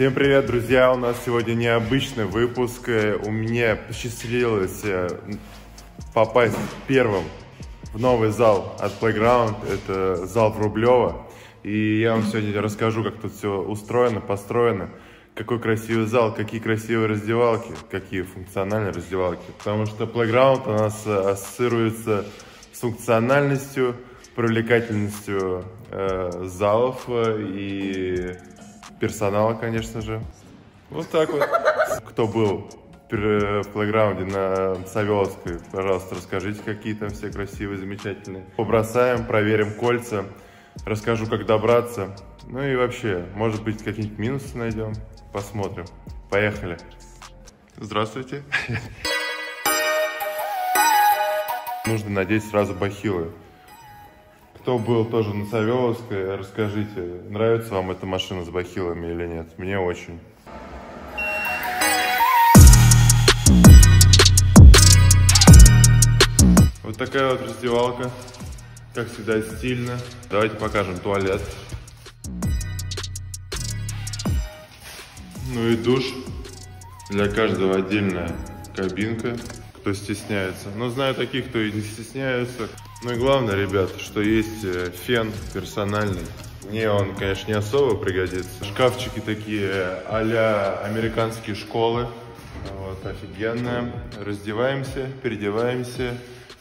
Всем привет, друзья! У нас сегодня необычный выпуск. У меня посчастливилось попасть первым в новый зал от Playground. Это зал в Рублево. И я вам сегодня расскажу, как тут все устроено, построено. Какой красивый зал, какие красивые раздевалки, какие функциональные раздевалки. Потому что Playground у нас ассоциируется с функциональностью, привлекательностью залов и персонала, конечно же. Вот так вот. Кто был в Playground на Савеловской, пожалуйста, расскажите, какие там все красивые, замечательные. Побросаем, проверим кольца, расскажу, как добраться. Ну и вообще, может быть, какие-нибудь минусы найдем. Посмотрим. Поехали. Здравствуйте. Нужно надеть сразу бахилы. Кто был тоже на Савеловской, расскажите, нравится вам эта машина с бахилами или нет? Мне очень. Вот такая вот раздевалка. Как всегда, стильно. Давайте покажем туалет. Ну и душ. Для каждого отдельная кабинка. Кто стесняется. Но знаю таких, кто и не стесняется. Ну и главное, ребят, что есть фен персональный. Мне он, конечно, не особо пригодится. Шкафчики такие а-ля американские школы. Вот, офигенно. Раздеваемся, переодеваемся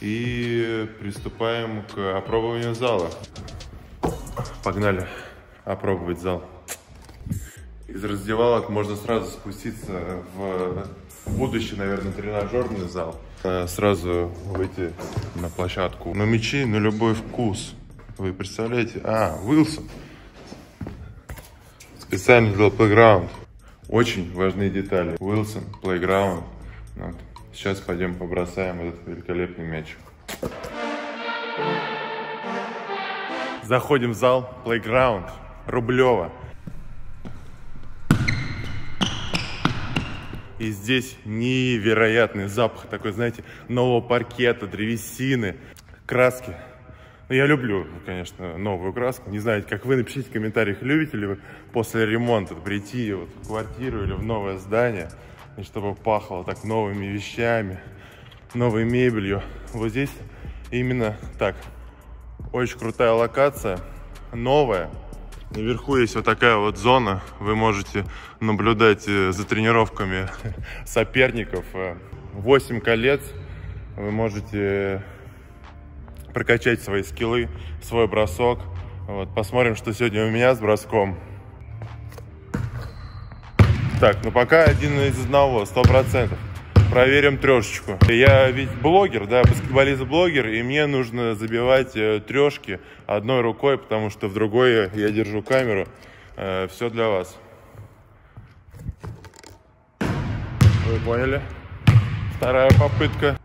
и приступаем к опробованию зала. Погнали опробовать зал. Из раздевалок можно сразу спуститься в будущий, наверное, тренажерный зал. Сразу выйти на площадку. На мячи, на любой вкус. Вы представляете? А, Уилсон. Специально для Playground. Очень важные детали. Уилсон, Playground. Вот. Сейчас пойдем побросаем этот великолепный мяч. Заходим в зал Playground Рублева. И здесь невероятный запах такой, знаете, нового паркета, древесины, краски. Ну, я люблю, конечно, новую краску. Не знаю, как вы, напишите в комментариях, любите ли вы после ремонта прийти вот в квартиру или в новое здание, и чтобы пахло так новыми вещами, новой мебелью. Вот здесь именно так. Очень крутая локация, новая. Наверху есть вот такая вот зона, вы можете наблюдать за тренировками соперников. 8 колец, вы можете прокачать свои скиллы, свой бросок. Вот, посмотрим, что сегодня у меня с броском. Так, ну пока один из одного, 100%. Проверим трешечку. Я ведь блогер, да, баскетболист-блогер, и мне нужно забивать трешки одной рукой, потому что в другой я держу камеру. Все для вас. Вы поняли? Вторая попытка.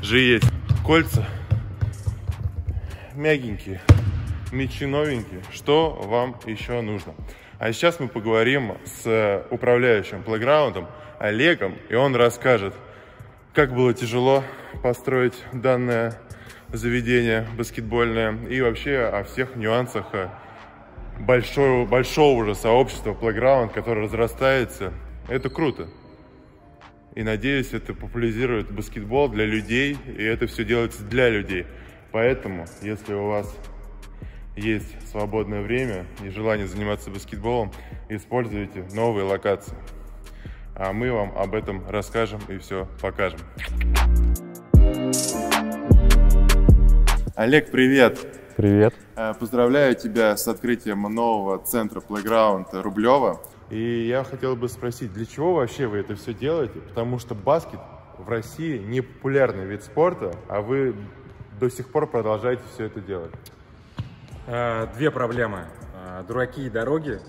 Жесть. Кольца мягенькие. Мячи новенькие, что вам еще нужно? А сейчас мы поговорим с управляющим Playground'ом Олегом, и он расскажет, как было тяжело построить данное заведение баскетбольное и вообще о всех нюансах большого уже сообщества Playground, которое разрастается. Это круто. И надеюсь, это популяризирует баскетбол для людей, и это все делается для людей. Поэтому, если у вас есть свободное время и желание заниматься баскетболом, используйте новые локации. А мы вам об этом расскажем и все покажем. Олег, привет! Привет! Поздравляю тебя с открытием нового центра Playground Рублева. И я хотел бы спросить, для чего вообще вы это все делаете? Потому что баскет в России не популярный вид спорта, а вы до сих пор продолжаете все это делать. Две проблемы. Дураки и дороги,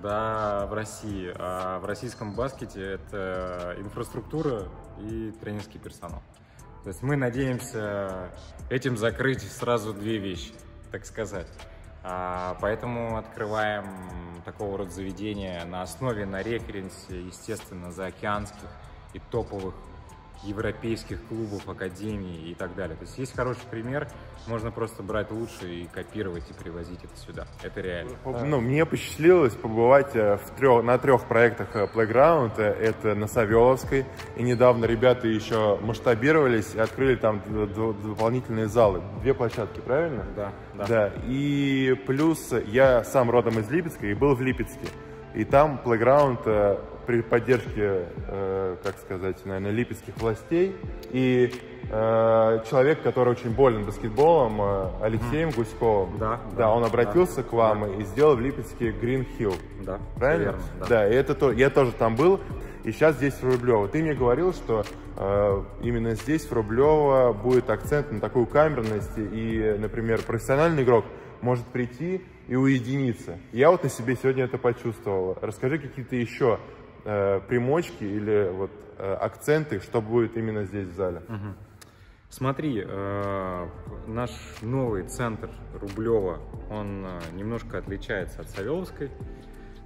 да, в России. А в российском баскете это инфраструктура и тренерский персонал. То есть мы надеемся этим закрыть сразу две вещи, так сказать. Поэтому открываем такого рода заведения на основе, на референсе, естественно, заокеанских и топовых европейских клубов, академий и так далее. То есть есть хороший пример, можно просто брать лучше и копировать, и привозить это сюда. Это реально. Ну, мне посчастливилось побывать на трех проектах Playground. Это на Савеловской. И недавно ребята еще масштабировались и открыли там дополнительные залы. Две площадки, правильно? Да. Да. Да. И плюс я сам родом из Липецка и был в Липецке. И там Playground при поддержке, как сказать, наверное, липецких властей и человек, который очень болен баскетболом, Алексеем Гуськовым, да, он обратился к вам и сделал в Липецке Green Hill, да, правильно? Верно, да, да, и это то, я тоже там был, и сейчас здесь в Рублево. Ты мне говорил, что именно здесь в Рублево будет акцент на такую камерность, и, например, профессиональный игрок может прийти и уединиться. Я вот на себе сегодня это почувствовал. Расскажи какие-то еще примочки или вот акценты, что будет именно здесь в зале. Угу. Смотри, наш новый центр Рублева, он немножко отличается от Савеловской,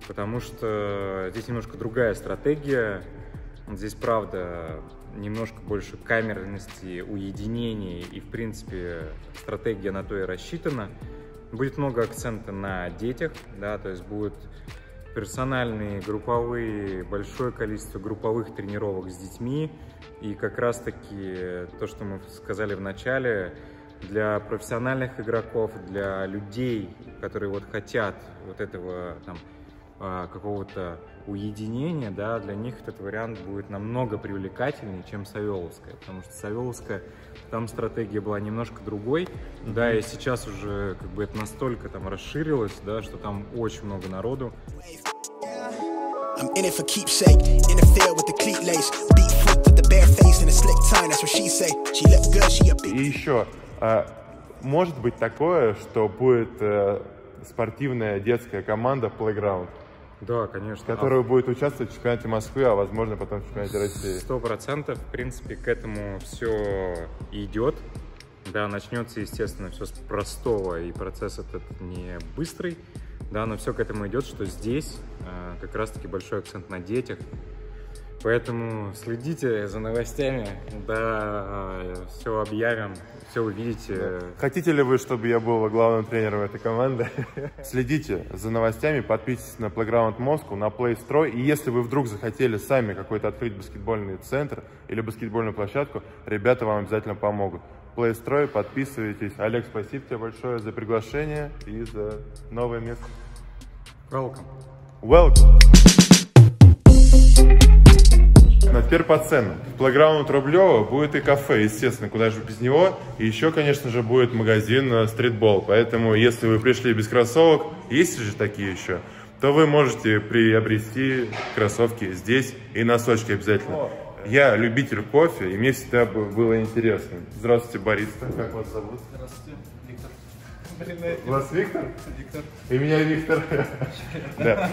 потому что здесь немножко другая стратегия. Здесь, правда, немножко больше камерности, уединения и, в принципе, стратегия на то и рассчитана. Будет много акцента на детях, да, то есть будут персональные, групповые, большое количество групповых тренировок с детьми. И как раз-таки то, что мы сказали в начале, для профессиональных игроков, для людей, которые вот хотят вот этого какого-то уединения, да, для них этот вариант будет намного привлекательнее, чем Савеловская, потому что Савеловская, там стратегия была немножко другой, да, и сейчас уже как бы это настолько там расширилось, да, что там очень много народу. И еще, может быть такое, что будет спортивная детская команда Playground? Да, конечно. Которая будет участвовать в чемпионате Москвы, а возможно потом в чемпионате России. 100%, в принципе, к этому все идет. Да, начнется, естественно, все с простого, и процесс этот не быстрый. Да, но все к этому идет, что здесь как раз-таки большой акцент на детях. Поэтому следите за новостями, да, все объявим, все увидите. Хотите ли вы, чтобы я был главным тренером этой команды? Следите за новостями, подписывайтесь на Playground Moscow, на PlayStroy. И если вы вдруг захотели сами какой-то открыть баскетбольный центр или баскетбольную площадку, ребята вам обязательно помогут. PlayStroy, подписывайтесь. Олег, спасибо тебе большое за приглашение и за новое место. Welcome. Welcome. Но теперь по ценам. В Playground Рублева будет и кафе, естественно, куда же без него. И еще, конечно же, будет магазин «Стритбол». Поэтому, если вы пришли без кроссовок, есть же такие еще, то вы можете приобрести кроссовки здесь и носочки обязательно. Я любитель кофе, и мне всегда было интересно. Здравствуйте, бариста. Как вас зовут? Здравствуйте, Виктор. Вас Виктор? Виктор. И меня Виктор.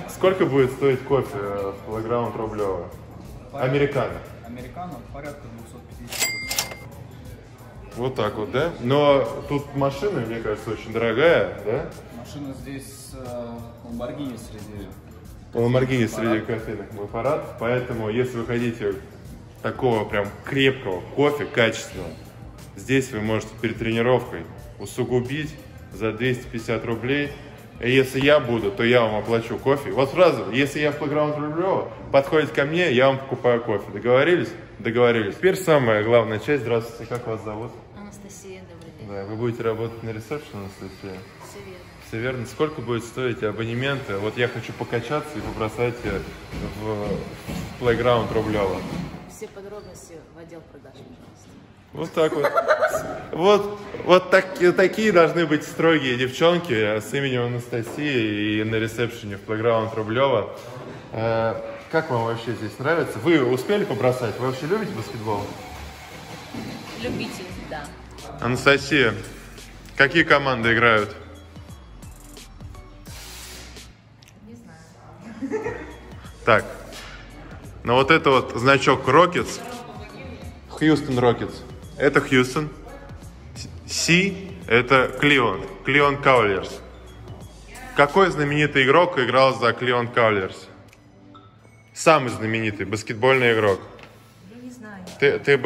Сколько будет стоить кофе в Playground Рублева? Американо. Американо порядка 250. Вот так вот, да? Но тут машина, мне кажется, очень дорогая, да? Машина здесь Lamborghini среди... Lamborghini среди кофейных аппаратов. Поэтому, если вы хотите такого прям крепкого кофе, качественного, здесь вы можете перед тренировкой усугубить за 250 рублей. Если я буду, то я вам оплачу кофе. Вот сразу, если я в Playground Рублева, подходите ко мне, я вам покупаю кофе. Договорились? Договорились. Теперь самая главная часть. Здравствуйте, как вас зовут? Анастасия, добрый день. Да, вы будете работать на ресепшн, Анастасия? Все верно. Все верно. Сколько будет стоить абонементы? Вот я хочу покачаться и побросать в Playground Рублева. Все подробности в отдел продаж, пожалуйста. Вот так вот. Такие должны быть строгие девчонки с именем Анастасии и на ресепшене в Playground Рублева. Как вам вообще здесь нравится? Вы успели побросать? Вы вообще любите баскетбол? Любите, да. Анастасия, какие команды играют? Не знаю. Так, ну вот это вот значок Rockets. Хьюстон Rockets. Это Хьюстон. Си – это Cleveland. Cleveland Cavaliers. Какой знаменитый игрок играл за Cleveland Cavaliers? Самый знаменитый баскетбольный игрок. Я не знаю. Ты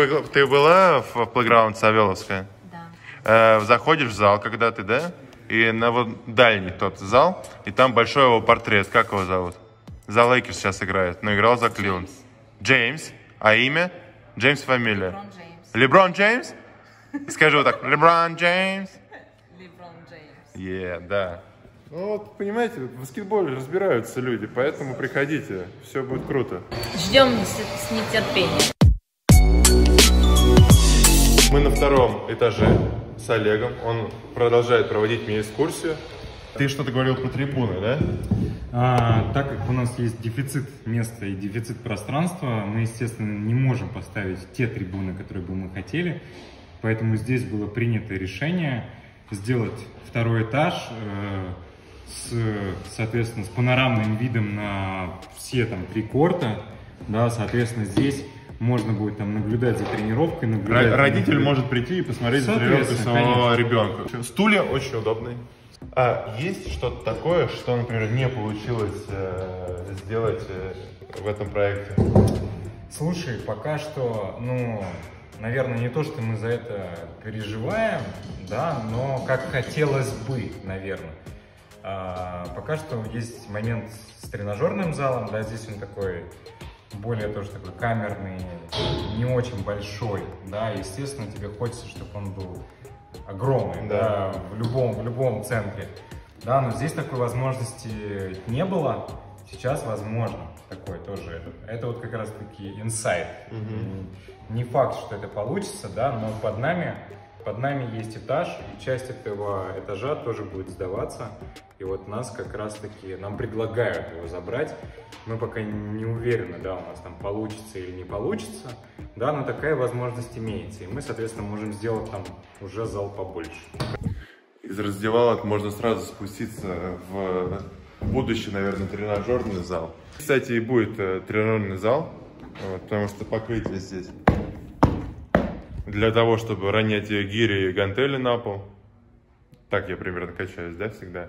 была в Playground Савеловская? Да. Заходишь в зал, когда ты, да? И на вот дальний тот зал, и там большой его портрет. Как его зовут? За Лейкерс сейчас играет, но играл за Cleveland. Джеймс. А имя? Джеймс фамилия? Леброн Джеймс. Леброн Джеймс? Скажи вот так. Леброн Джеймс. Леброн Джеймс. Да. Ну вот, понимаете, в баскетболе разбираются люди, поэтому приходите, все будет круто. Ждем с нетерпением. Мы на втором этаже с Олегом, он продолжает проводить мне экскурсию. Ты что-то говорил про трибуны, да? Так как у нас есть дефицит места и дефицит пространства, мы, естественно, не можем поставить те трибуны, которые бы мы хотели, поэтому здесь было принято решение сделать второй этаж, соответственно, с панорамным видом на все там три корта, да, соответственно, здесь можно будет там наблюдать за тренировкой. Родитель может прийти и посмотреть за тренировкой своего ребенка. Стулья очень удобные. А есть что-то такое, что, например, не получилось сделать в этом проекте? Слушай, пока что, ну, наверное, не то, что мы за это переживаем, да, но как хотелось бы, наверное. Пока что есть момент с тренажерным залом, да, здесь он такой, более тоже такой камерный, не очень большой, да, естественно, тебе хочется, чтобы он был огромный, да, да, в любом центре, да, но здесь такой возможности не было, сейчас возможно такой тоже, это вот как раз таки инсайт, не факт, что это получится, да, но под нами есть этаж, и часть этого этажа тоже будет сдаваться. И вот нас как раз-таки, нам предлагают его забрать. Мы пока не уверены, да, у нас там получится или не получится. Да, но такая возможность имеется. И мы, соответственно, можем сделать там уже зал побольше. Из раздевалок можно сразу спуститься в будущий, наверное, тренажерный зал. Кстати, и будет тренажерный зал, вот, потому что покрытие здесь. Для того, чтобы ронять гири и гантели на пол. Так я примерно качаюсь, да, всегда?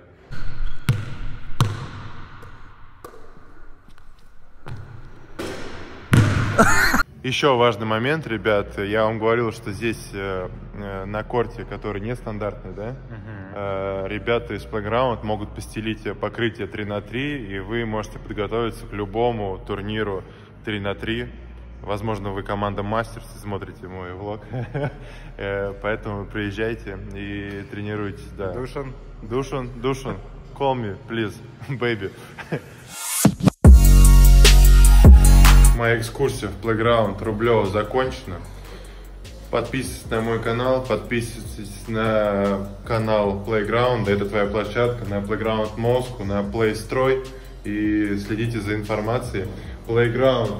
Еще важный момент, ребят. Я вам говорил, что здесь на корте, который нестандартный, да? Ребята из Playground могут постелить покрытие 3 на 3, и вы можете подготовиться к любому турниру 3 на 3. Возможно, вы команда Мастерс, смотрите мой влог, поэтому приезжайте и тренируйтесь. Да. Душан, call me, please, baby. Моя экскурсия в Playground Рублева закончена. Подписывайтесь на мой канал, подписывайтесь на канал Playground, это твоя площадка, на Playground Moscow, на PlayStroy, и следите за информацией. Playground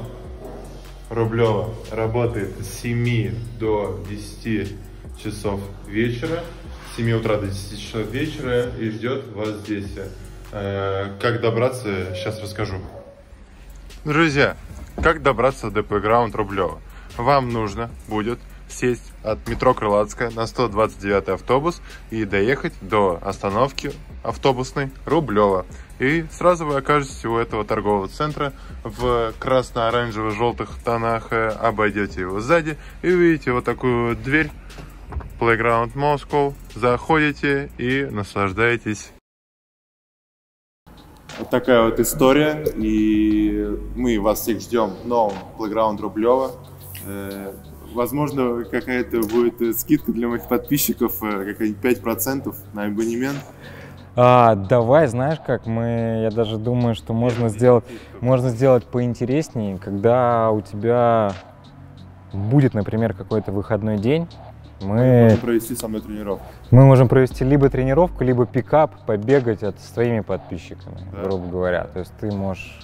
Рублева работает с 7 до 10 часов вечера, с 7 утра до 10 часов вечера, и ждет вас здесь. Как добраться, сейчас расскажу. Друзья, как добраться до Playground Рублева? Вам нужно будет сесть от метро Крылатская на 129 автобус и доехать до остановки автобусной Рублева. И сразу вы окажетесь у этого торгового центра в красно-оранжево-желтых тонах, обойдете его сзади и увидите вот такую дверь Playground Moscow. Заходите и наслаждаетесь. Вот такая вот история, и мы вас всех ждем в новом Playground Рублева. Возможно, какая-то будет скидка для моих подписчиков, какая-нибудь 5% на абонемент. Давай, знаешь как, я даже думаю, что можно сделать поинтереснее, когда у тебя будет, например, какой-то выходной день. Мы можем провести со мной тренировку. Мы можем провести либо тренировку, либо пикап, побегать с твоими подписчиками, да, грубо говоря. То есть ты можешь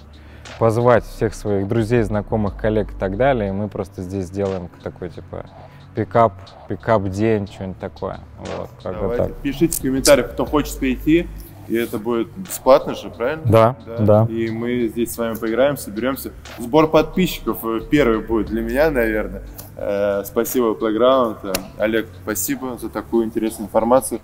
позвать всех своих друзей, знакомых, коллег и так далее, и мы просто здесь сделаем такой, типа, пикап-день, что-нибудь такое. Вот, давайте, так. Пишите в комментариях, кто хочет прийти, и это будет бесплатно же, правильно? Да. И мы здесь с вами поиграем, соберемся. Сбор подписчиков первый будет для меня, наверное. Спасибо, Playground. Олег, спасибо за такую интересную информацию.